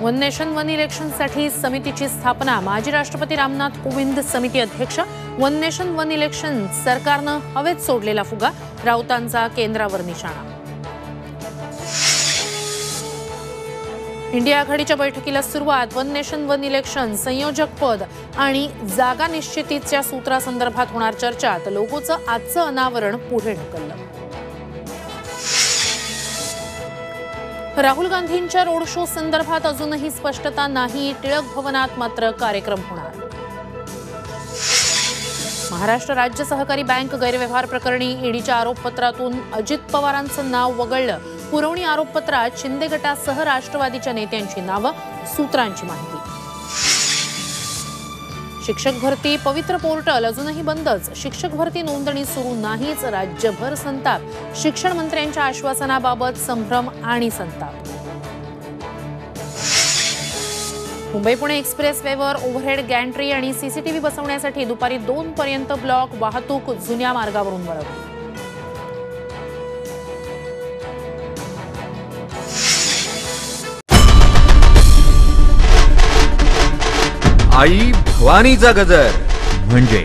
One nation one इलेक्शनसाठी समितीची स्थापना। माजी राष्ट्रपती रामनाथ कोविंद समिती अध्यक्ष। वन नेशन वन इलेक्शन सरकारनं हवेत सोडलेला फुगा, राऊतांचा केंद्रावर निशाणा। इंडिया आघाडीच्या बैठकीला सुरुवात। वन नेशन वन इलेक्शन, संयोजक पद आणि जागा निश्चितीच्या सूत्रासंदर्भात होणार चर्चा। तर लोगोचं आजचं अनावरण पुढे ढकललं। राहुल गांधींच्या रोड शो संदर्भात अजूनही स्पष्टता नाही। टिळक भवनात मात्र कार्यक्रम होणार। महाराष्ट्र राज्य सहकारी बँक गैरव्यवहार प्रकरणी ईडीच्या आरोपपत्रातून अजित पवारांचं नाव वगळलं। पुरवणी आरोपपत्रात शिंदे गटासह राष्ट्रवादीच्या नेत्यांची नावं, सूत्रांची माहिती। शिक्षक भरती पवित्र पोर्टल अजूनही बंदच। शिक्षक भरती नोंदणी सुरू नाहीच, राज्यभर संताप। शिक्षण मंत्र्यांच्या आश्वासनाबाबत संभ्रम आणि संताप। मुंबई पुणे एक्सप्रेस वेवर ओव्हरहेड गॅन्ट्री आणि सीसीटीव्ही बसवण्यासाठी दुपारी 2 पर्यंत ब्लॉक। वाहतूक जुन्या मार्गावरून वळवली। आई भवानीचा गजर म्हणजे